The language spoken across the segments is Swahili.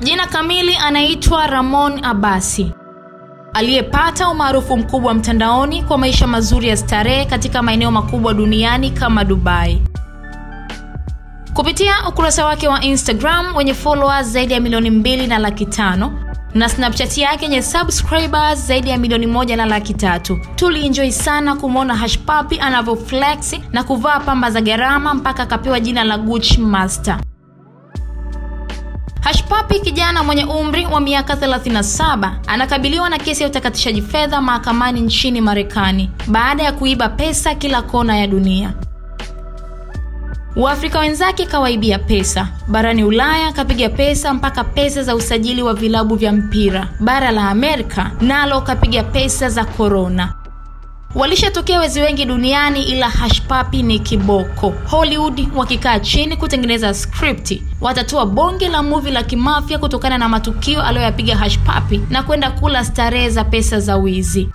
Jina kamili anaitwa Ramon Abasi, aliyepata umaarufu mkubwa mtandaoni kwa maisha mazuri ya starehe katika maeneo makubwa duniani kama Dubai. Kupitia ukurasa wake wa Instagram wenye followers zaidi ya milioni 2.5 na Snapchat yake yenye subscribers zaidi ya milioni 1.3. Tulienjoy sana kumwona Hushpuppi anavyoflex na kuvaa pamba za gharama mpaka akapewa jina la Gucci Master. Hushpuppi, kijana mwenye umri wa miaka 37, anakabiliwa na kesi ya utakatishaji fedha mahakamani nchini Marekani baada ya kuiba pesa kila kona ya dunia. Waafrika wenzake kawaibia pesa, barani Ulaya kapiga pesa mpaka pesa za usajili wa vilabu vya mpira, bara la Amerika nalo kapiga pesa za corona. Walishatokea wezi wengi duniani ila Hushpuppi ni kiboko. Hollywood wakikaa chini kutengeneza scripti, watatua bonge la movie la kimafia kutokana na matukio aliyoyapiga Hushpuppi na kwenda kula starehe za pesa za wizi.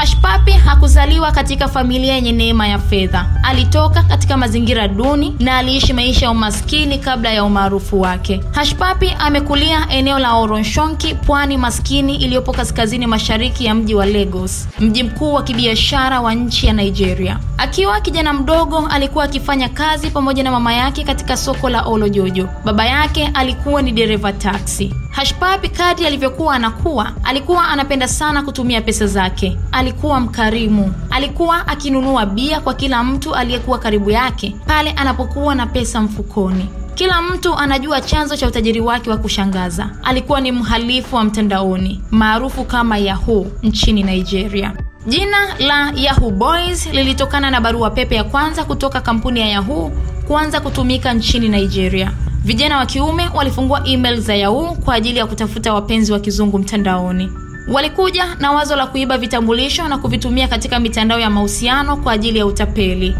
Hushpuppi hakuzaliwa katika familia yenye neema ya fedha. Alitoka katika mazingira duni na aliishi maisha ya umaskini kabla ya umaarufu wake. Hushpuppi amekulia eneo la Oronshonki, pwani maskini iliyopo kaskazini mashariki ya mji wa Lagos, mji mkuu wa kibiashara wa nchi ya Nigeria. Akiwa kijana mdogo alikuwa akifanya kazi pamoja na mama yake katika soko la Olojojo. Baba yake alikuwa ni dereva taksi. Hushpuppi kadri alivyokuwa anakuwa, alikuwa anapenda sana kutumia pesa zake. Alikuwa mkarimu, alikuwa akinunua bia kwa kila mtu aliyekuwa karibu yake pale anapokuwa na pesa mfukoni. Kila mtu anajua chanzo cha utajiri wake wa kushangaza. Alikuwa ni mhalifu wa mtandaoni maarufu kama Yahoo nchini Nigeria. Jina la Yahoo Boys lilitokana na barua pepe ya kwanza kutoka kampuni ya Yahoo kuanza kutumika nchini Nigeria. Vijana wa kiume walifungua email za Yahoo kwa ajili ya kutafuta wapenzi wa kizungu mtandaoni. Walikuja na wazo la kuiba vitambulisho na kuvitumia katika mitandao ya mahusiano kwa ajili ya utapeli.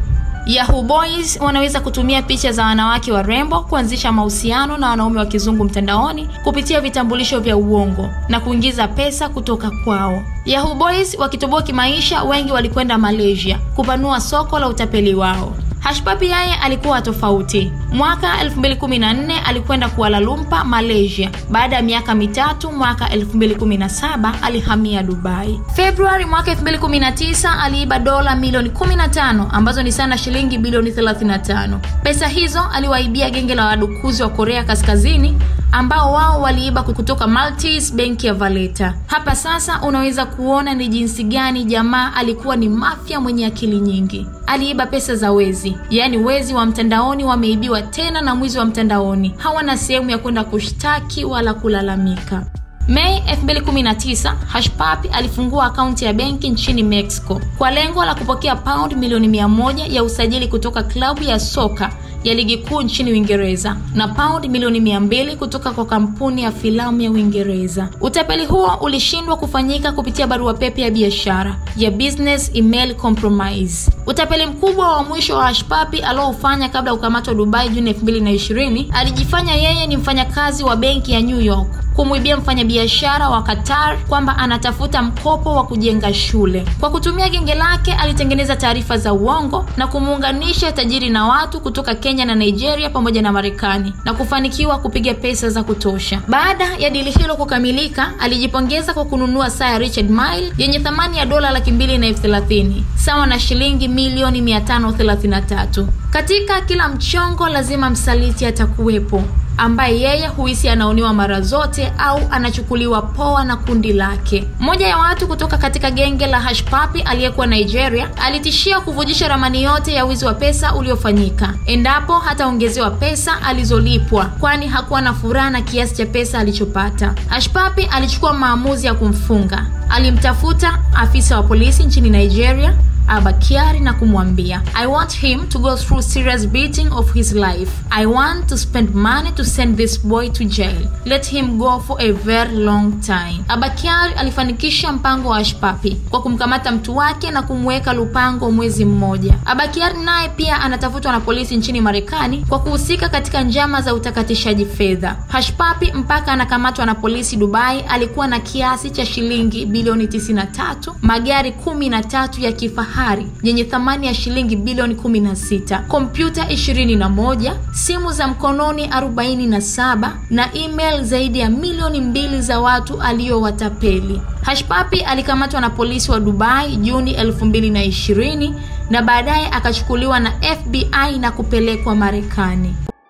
Yahoo Boys wanaweza kutumia picha za wanawake warembo kuanzisha mahusiano na wanaume wa kizungu mtandaoni kupitia vitambulisho vya uongo na kuingiza pesa kutoka kwao. Yahoo Boys wakitoboa kimaisha, wengi walikwenda Malaysia kupanua soko la utapeli wao. Hushpuppi yeye alikuwa tofauti. Mwaka 2014 alikwenda Kuala Lumpur, Malaysia. Baada ya miaka mitatu, mwaka 2017 alihamia Dubai. Februari mwaka 2019 aliiba dola milioni 15 ambazo ni sana shilingi bilioni 35. Pesa hizo aliwaibia genge la wadukuzi wa Korea kaskazini ambao wao waliiba kutoka Maltese Bank ya Valeta. Hapa sasa unaweza kuona ni jinsi gani jamaa alikuwa ni mafia mwenye akili nyingi. Aliiba pesa za wezi, yani wezi wa mtandaoni wameibiwa tena na mwizi wa mtandaoni. Hawana sehemu ya kwenda kushtaki wala kulalamika. Mei 2019, Hushpuppi alifungua akaunti ya benki nchini Mexico kwa lengo la kupokea pound milioni 100 ya usajili kutoka klabu ya soka ya ligi kuu nchini Uingereza na pound milioni 200 kutoka kwa kampuni ya filamu ya Uingereza. Utapeli huo ulishindwa kufanyika kupitia barua pepe ya biashara ya business email compromise. Utapeli mkubwa wa mwisho wa Hushpuppi aliofanya kabla ukamatwa Dubai Juni 2020, alijifanya yeye ni mfanyakazi wa benki ya New York kumwibia mfanyabiashara wa Qatar kwamba anatafuta mkopo wa kujenga shule. Kwa kutumia genge lake alitengeneza taarifa za uongo na kumuunganisha tajiri na watu kutoka Kenya na Nigeria pamoja na Marekani na kufanikiwa kupiga pesa za kutosha. Baada ya dili hilo kukamilika, alijipongeza kwa kununua saa ya Richard Mille yenye thamani ya $230,000 sawa na shilingi milioni 533. Katika kila mchongo lazima msaliti atakuwepo, ambaye yeye huisi anaoniwa mara zote au anachukuliwa poa na kundi lake. Mmoja ya watu kutoka katika genge la Hushpuppi aliyekuwa Nigeria alitishia kuvujisha ramani yote ya wizi wa pesa uliofanyika endapo hataongezewa pesa alizolipwa, kwani hakuwa na furaha na kiasi cha pesa alichopata. Hushpuppi alichukua maamuzi ya kumfunga. Alimtafuta afisa wa polisi nchini Nigeria, Abba Kyari, na kumwambia, "I want him to go through serious beating of his life. I want to spend money to send this boy to jail. Let him go for a very long time." Abba Kyari alifanikisha mpango wa Hushpuppi kwa kumkamata mtu wake na kumweka lupango mwezi 1. Abba Kyari naye pia anatafutwa na polisi nchini Marekani kwa kuhusika katika njama za utakatishaji fedha. Hushpuppi mpaka anakamatwa na polisi Dubai alikuwa na kiasi cha shilingi bilioni 93, magari 13 ya kifahari kifahari yenye thamani ya shilingi bilioni 16, kompyuta 21, simu za mkononi 47 na email zaidi ya milioni 2 za watu aliowatapeli. Hushpuppi alikamatwa na polisi wa Dubai Juni 2020 na baadaye akachukuliwa na FBI na kupelekwa Marekani.